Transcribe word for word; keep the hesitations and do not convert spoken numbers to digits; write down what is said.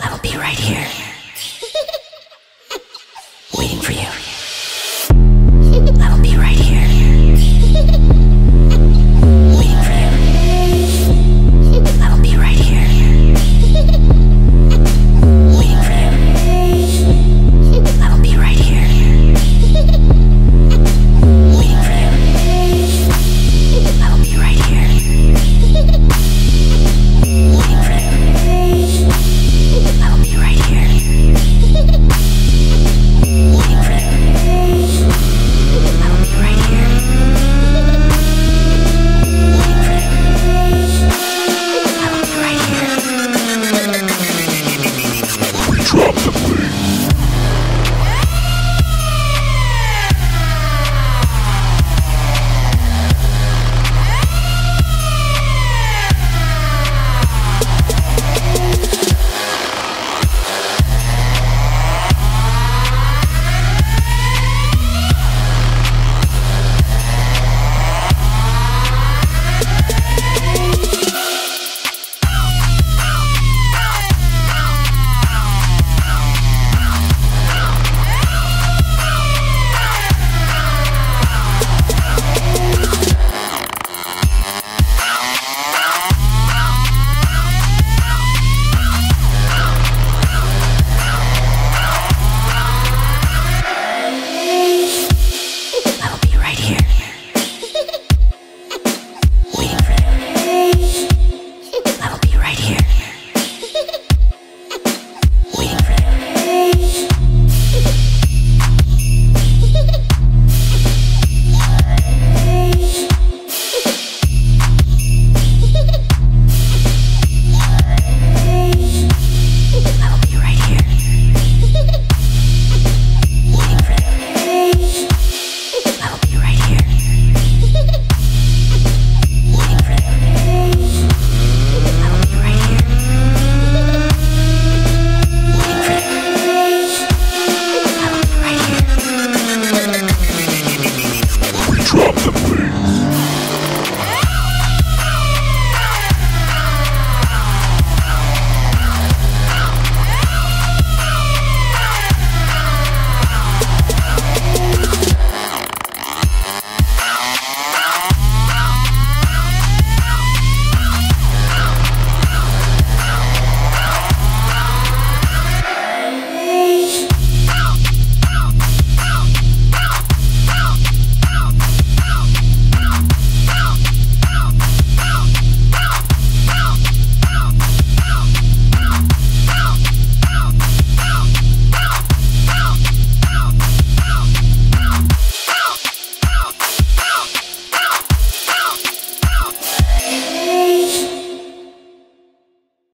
I'll be right here.